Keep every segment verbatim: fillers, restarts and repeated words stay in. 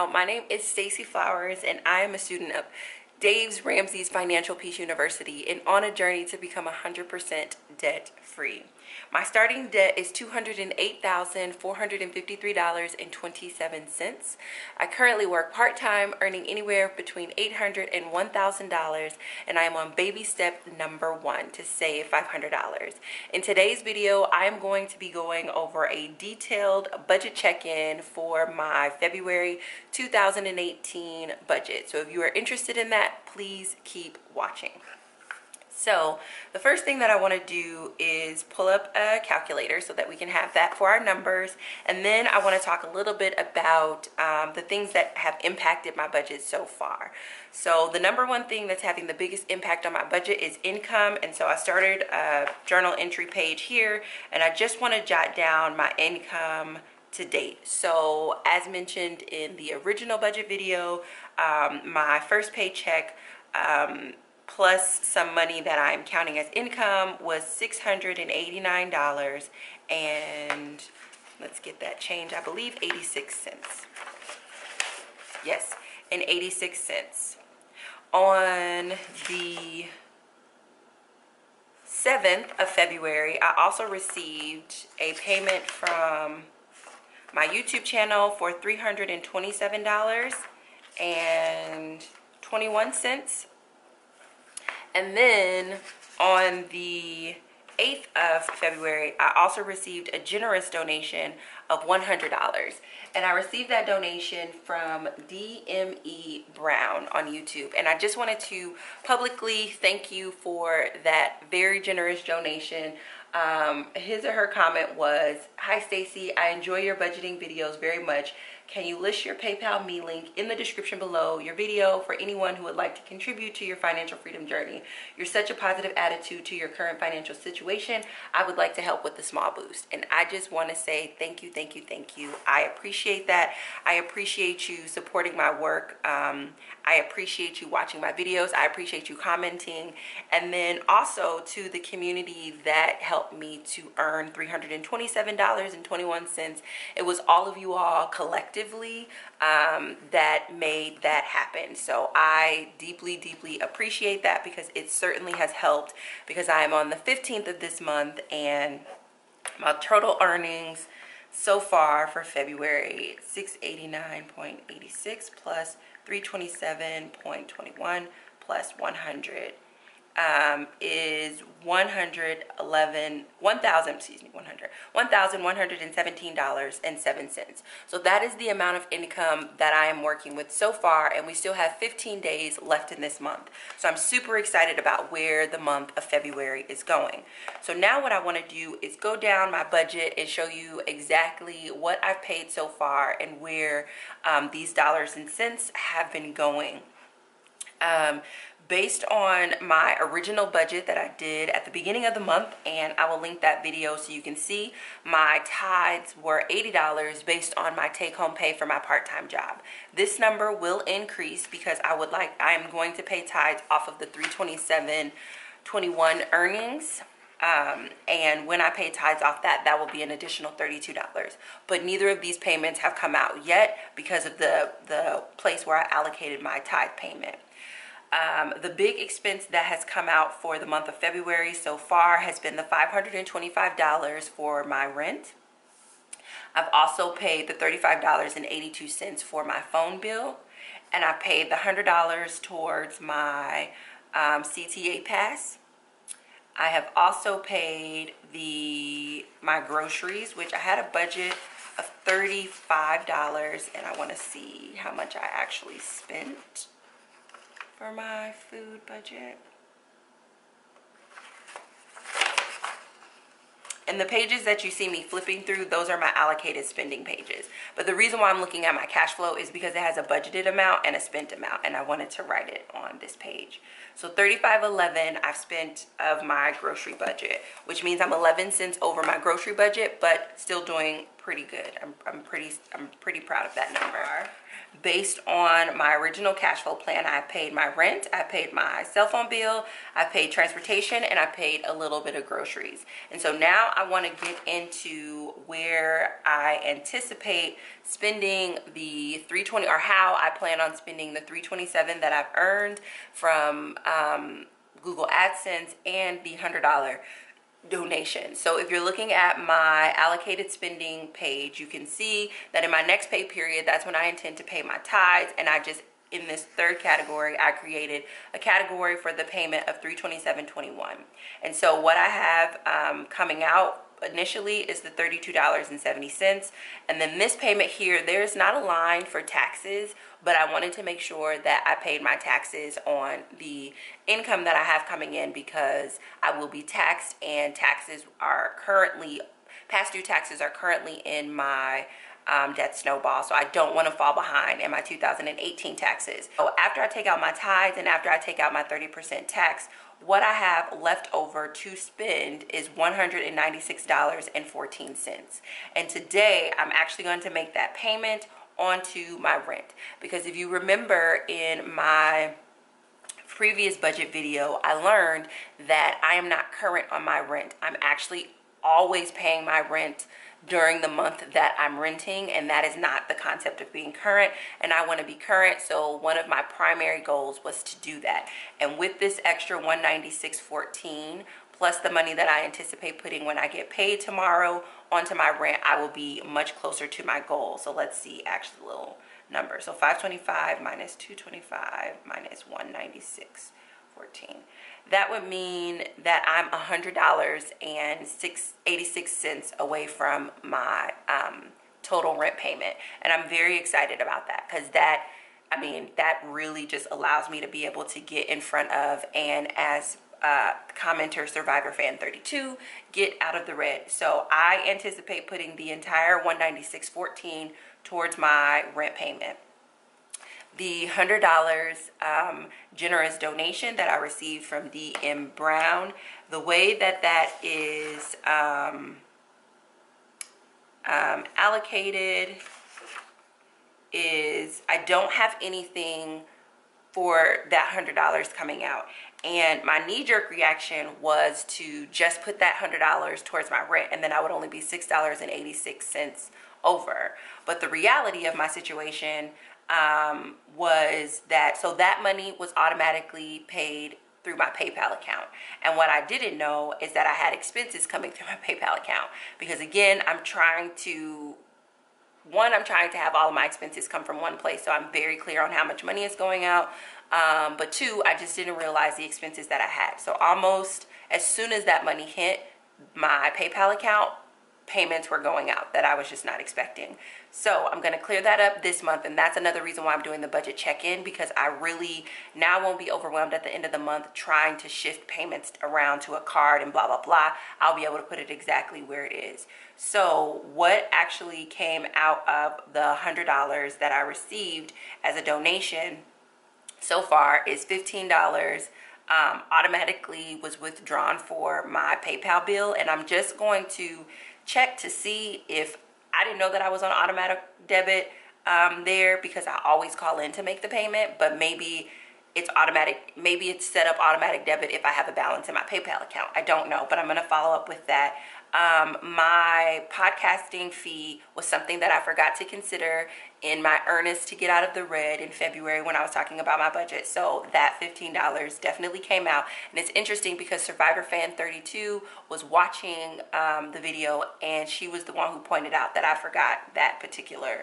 channel. My name is Stacey Flowers, and I am a student of Dave Ramsey's Financial Peace University and on a journey to become one hundred percent debt-free. My starting debt is two hundred eight thousand four hundred fifty-three dollars and twenty-seven cents. I currently work part-time, earning anywhere between eight hundred dollars and one thousand dollars, and I am on baby step number one to save five hundred dollars. In today's video, I am going to be going over a detailed budget check-in for my February two thousand eighteen budget. So if you are interested in that, please keep watching. So the first thing that I want to do is pull up a calculator so that we can have that for our numbers, and then I want to talk a little bit about um, the things that have impacted my budget so far. So the number one thing that's having the biggest impact on my budget is income, and so I started a journal entry page here, and I just want to jot down my income to date. So as mentioned in the original budget video, um, my first paycheck um, plus some money that I'm counting as income was six hundred eighty-nine dollars and, let's get that change, I believe eighty-six cents. Yes, and eighty-six cents. On the seventh of February, I also received a payment from my YouTube channel for three hundred twenty-seven dollars and twenty-one cents. And then on the eighth of February, I also received a generous donation of one hundred dollars. And I received that donation from D M E Brown on YouTube. And I just wanted to publicly thank you for that very generous donation. Um, his or her comment was, "Hi Stacey, I enjoy your budgeting videos very much. Can you list your PayPal me link in the description below your video for anyone who would like to contribute to your financial freedom journey? You're such a positive attitude to your current financial situation. I would like to help with the small boost." And I just want to say thank you, thank you, thank you. I appreciate that. I appreciate you supporting my work. Um, I appreciate you watching my videos. I appreciate you commenting. And then also to the community that helped me to earn three hundred twenty-seven dollars and twenty-one cents. It was all of you all collectively Um, that made that happen. So I deeply, deeply appreciate that, because it certainly has helped, because I am on the fifteenth of this month and my total earnings so far for February, six hundred eighty-nine dollars and eighty-six cents plus three hundred twenty-seven dollars and twenty-one cents plus one hundred dollars um, is one thousand one hundred seventeen dollars and seven cents. So that is the amount of income that I am working with so far, and we still have fifteen days left in this month. So I'm super excited about where the month of February is going. So now what I want to do is go down my budget and show you exactly what I've paid so far and where um, these dollars and cents have been going. Um, Based on my original budget that I did at the beginning of the month, and I will link that video so you can see, my tithes were eighty dollars based on my take-home pay for my part-time job. This number will increase because I would like, I am going to pay tithes off of the three twenty-seven twenty-one earnings. Um, and when I pay tithes off that, that will be an additional thirty-two dollars. But neither of these payments have come out yet because of the, the place where I allocated my tithe payment. Um, the big expense that has come out for the month of February so far has been the five hundred twenty-five dollars for my rent. I've also paid the thirty-five dollars and eighty-two cents for my phone bill, and I paid the one hundred dollars towards my um, C T A pass. I have also paid the my groceries, which I had a budget of thirty-five dollars, and I want to see how much I actually spent for my food budget. And the pages that you see me flipping through, those are my allocated spending pages. But the reason why I'm looking at my cash flow is because it has a budgeted amount and a spent amount, and I wanted to write it on this page. So thirty-five eleven I've spent of my grocery budget, which means I'm eleven cents over my grocery budget, but still doing pretty pretty good. I'm, I'm pretty I'm pretty proud of that number. Based on my original cash flow plan, I paid my rent, I paid my cell phone bill, I paid transportation, and I paid a little bit of groceries. And so now I want to get into where I anticipate spending the three twenty, or how I plan on spending the three twenty-seven that I've earned from um, Google AdSense and the one hundred dollar donation. So if you're looking at my allocated spending page, you can see that in my next pay period, that's when I intend to pay my tithes. And I just, in this third category, I created a category for the payment of three twenty-seven twenty-one. And so what I have um, coming out initially is the thirty-two dollars and seventy cents. And then this payment here, there's not a line for taxes, but I wanted to make sure that I paid my taxes on the income that I have coming in, because I will be taxed, and taxes are currently, past due taxes are currently in my um, Debt Snowball. So I don't want to fall behind in my two thousand eighteen taxes. So after I take out my tithes and after I take out my thirty percent tax, what I have left over to spend is one hundred ninety-six dollars and fourteen cents. And today I'm actually going to make that payment onto my rent, because if you remember in my previous budget video, I learned that I am not current on my rent. I'm actually always paying my rent during the month that I'm renting, and that is not the concept of being current, and I want to be current. So one of my primary goals was to do that. And with this extra one hundred ninety-six dollars and fourteen cents plus the money that I anticipate putting when I get paid tomorrow onto my rent, I will be much closer to my goal. So let's see actually the little number. So five twenty-five minus two twenty-five minus one hundred ninety-six dollars and fourteen cents. That would mean that I'm one hundred dollars and eighty-six cents away from my um, total rent payment. And I'm very excited about that, because that, I mean, that really just allows me to be able to get in front of, and as Uh, commenter Survivor Fan thirty-two, get out of the red. So I anticipate putting the entire one hundred ninety-six dollars and fourteen cents towards my rent payment. The one hundred dollar um, generous donation that I received from D M Brown, the way that that is um, um, allocated is I don't have anything for that one hundred dollars coming out. And my knee-jerk reaction was to just put that one hundred dollars towards my rent, and then I would only be six dollars and eighty-six cents over. But the reality of my situation um, was that, so that money was automatically paid through my PayPal account. And what I didn't know is that I had expenses coming through my PayPal account, because again, I'm trying to One, I'm trying to have all of my expenses come from one place, so I'm very clear on how much money is going out. Um, but two, I just didn't realize the expenses that I had. So almost as soon as that money hit my PayPal account, payments were going out that I was just not expecting. So I'm going to clear that up this month, and that's another reason why I'm doing the budget check-in, because I really now won't be overwhelmed at the end of the month trying to shift payments around to a card and blah blah blah. I'll be able to put it exactly where it is. So what actually came out of the one hundred dollars that I received as a donation so far is fifteen dollars. Um, automatically was withdrawn for my PayPal bill, and I'm just going to check to see if I didn't know that I was on automatic debit um, there, because I always call in to make the payment, but maybe it's automatic, maybe it's set up automatic debit if I have a balance in my PayPal account. I don't know, but I'm gonna follow up with that. Um, my podcasting fee was something that I forgot to consider in my earnest to get out of the red in February when I was talking about my budget. So that fifteen dollars definitely came out. And it's interesting because Survivor Fan thirty-two was watching um, the video, and she was the one who pointed out that I forgot that particular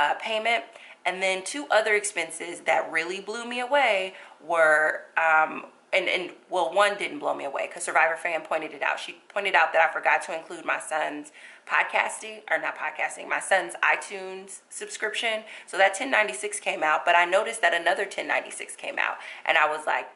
uh, payment. And then two other expenses that really blew me away were um, And, and well, one didn't blow me away because Survivor Fan pointed it out. She pointed out that I forgot to include my son's podcasting, or not podcasting, my son's iTunes subscription. So that ten ninety-six came out, but I noticed that another ten ninety-six came out, and I was like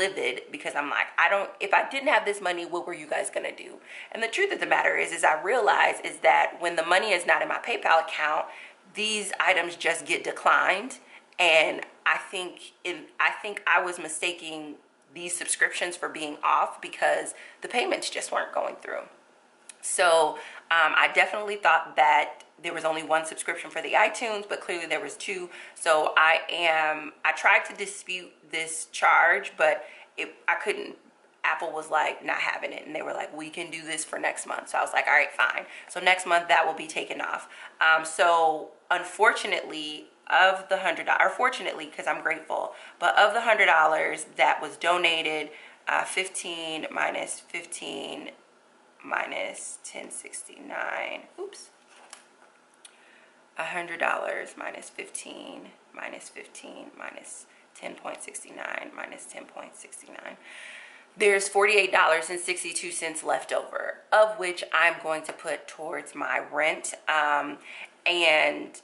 livid, because I'm like, I don't, if I didn't have this money, what were you guys going to do? And the truth of the matter is, is I realize is that when the money is not in my PayPal account, these items just get declined. And I think in, I think I was mistaking these subscriptions for being off because the payments just weren't going through. So um, I definitely thought that there was only one subscription for the iTunes, but clearly there was two. So I am, I tried to dispute this charge, but it, I couldn't. Apple was like not having it, and they were like, we can do this for next month. So I was like, all right, fine. So next month that will be taken off. Um, so unfortunately, of the hundred dollars, or fortunately, because I'm grateful, but of the hundred dollars that was donated, uh, fifteen minus fifteen minus ten sixty-nine. Oops. one hundred dollars minus fifteen minus fifteen minus ten point six nine minus ten point six nine. There's forty-eight dollars and sixty-two cents left over, of which I'm going to put towards my rent. Um, and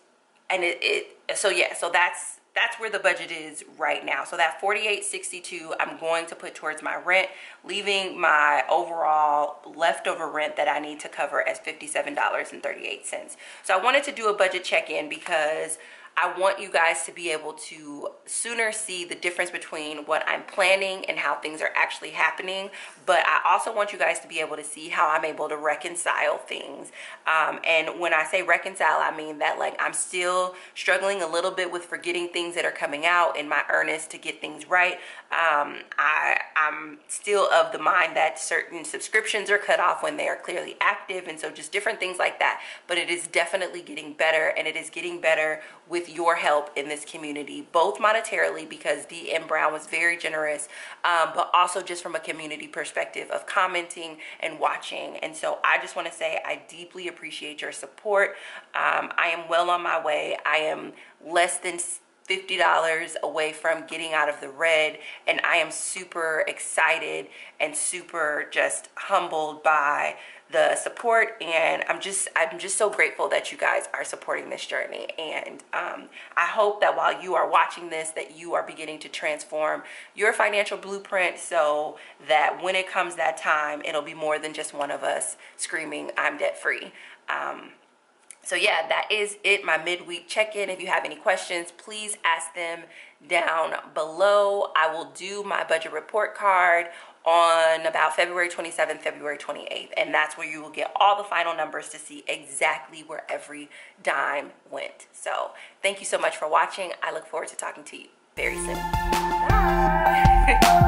and it, it so yeah, so that's that's where the budget is right now. So that forty-eight dollars and sixty-two cents I'm going to put towards my rent, leaving my overall leftover rent that I need to cover as fifty-seven dollars and thirty-eight cents. So I wanted to do a budget check-in because I want you guys to be able to sooner see the difference between what I'm planning and how things are actually happening. But I also want you guys to be able to see how I'm able to reconcile things. Um, and when I say reconcile, I mean that like I'm still struggling a little bit with forgetting things that are coming out in my earnest to get things right. Um, I, I'm still of the mind that certain subscriptions are cut off when they are clearly active. And so just different things like that. But it is definitely getting better, and it is getting better with your help in this community, both monetarily, because D M Brown was very generous, um, but also just from a community perspective of commenting and watching. And so I just want to say I deeply appreciate your support. Um, I am well on my way. I am less than fifty dollars away from getting out of the red, and I am super excited and super just humbled by the support, and I'm just I'm just so grateful that you guys are supporting this journey. And um, I hope that while you are watching this, that you are beginning to transform your financial blueprint, so that when it comes that time, it'll be more than just one of us screaming, I'm debt free. Um, so yeah, that is it, my midweek check-in. If you have any questions, please ask them down below. I will do my budget report card on about February twenty-seventh, February twenty-eighth, and that's where you will get all the final numbers to see exactly where every dime went. So thank you so much for watching. I look forward to talking to you very soon. Bye.